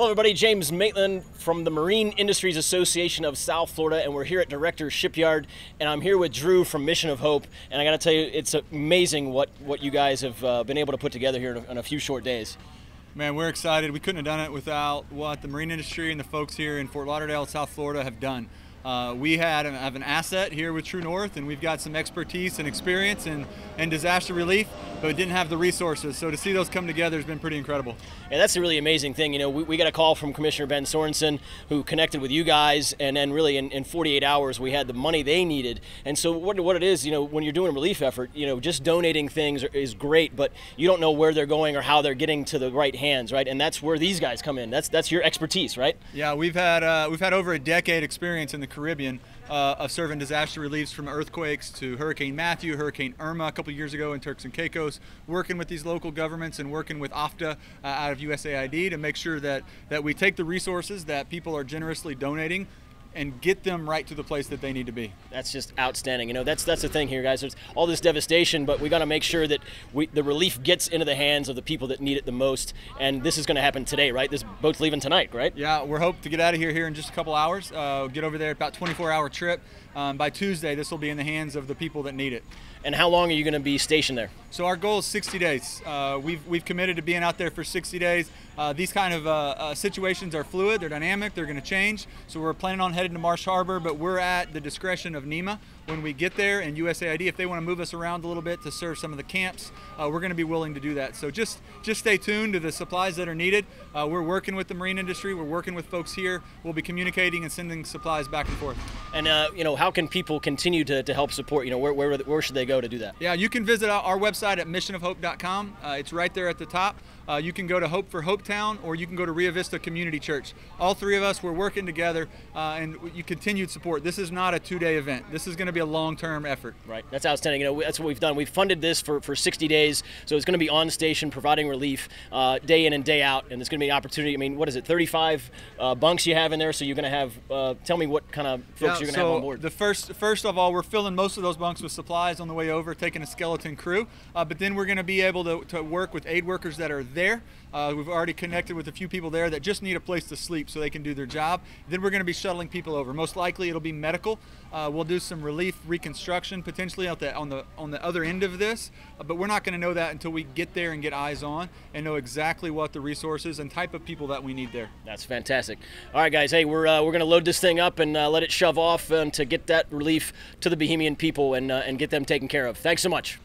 Hello everybody, James Maitland from the Marine Industries Association of South Florida, and we're here at Director Shipyard, and I'm here with Drew from Mission of Hope, and I gotta tell you, it's amazing what you guys have been able to put together here in a few short days. Man, we're excited. We couldn't have done it without what the marine industry and the folks here in Fort Lauderdale, South Florida have done. We have an asset here with True North, and we've got some expertise and experience in disaster relief, but didn't have the resources. So to see those come together has been pretty incredible. And that's a really amazing thing. You know, we got a call from Commissioner Ben Sorensen, who connected with you guys, and then really in 48 hours we had the money they needed. And so what it is, you know, when you're doing a relief effort, you know, just donating things is great, but you don't know where they're going or how they're getting to the right hands, right? And that's where these guys come in. That's your expertise, right? Yeah, we've had over a decade experience in the Caribbean of serving disaster reliefs, from earthquakes to Hurricane Matthew, Hurricane Irma a couple years ago in Turks and Caicos, working with these local governments and working with OFDA out of USAID to make sure that we take the resources that people are generously donating and get them right to the place that they need to be. That's just outstanding. You know, that's the thing here, guys. There's all this devastation, but we got to make sure that the relief gets into the hands of the people that need it the most. And this is going to happen today, right? This boat's leaving tonight, right? Yeah, we're hoping to get out of here in just a couple hours. Get over there, about 24-hour trip. By Tuesday, this will be in the hands of the people that need it. And how long are you going to be stationed there? So our goal is 60 days. We've committed to being out there for 60 days. These kind of situations are fluid, they're dynamic, they're going to change. So we're planning on headed to Marsh Harbor, but we're at the discretion of NEMA when we get there, and USAID, if they want to move us around a little bit to serve some of the camps, we're going to be willing to do that. So just stay tuned to the supplies that are needed. We're working with the marine industry, we're working with folks here, we'll be communicating and sending supplies back and forth. And you know, how can people continue to help support? You know, where should they go to do that? Yeah, you can visit our website at missionofhope.com. It's right there at the top. You can go to Hope for Hope Town, or you can go to Rio Vista Community Church. All three of us, we're working together, and you continued support. This is not a two-day event. This is going to be a long-term effort. Right. That's outstanding. You know, that's what we've done. We've funded this for 60 days, so it's going to be on station providing relief day in and day out, and it's going to be an opportunity. I mean, what is it, 35 bunks you have in there? So you're going to have, tell me what kind of folks you're going to have on board. The first of all, we're filling most of those bunks with supplies on the way over, taking a skeleton crew, but then we're going to be able to work with aid workers that are there. We've already connected with a few people there that just need a place to sleep so they can do their job. Then we're going to be shuttling people over. Most likely it'll be medical. We'll do some relief reconstruction potentially out on the other end of this, but we're not going to know that until we get there and get eyes on and know exactly what the resources and type of people that we need there. That's fantastic. All right, guys. Hey, we're going to load this thing up and let it shove off to get that relief to the Bohemian people and get them taken care of. Thanks so much.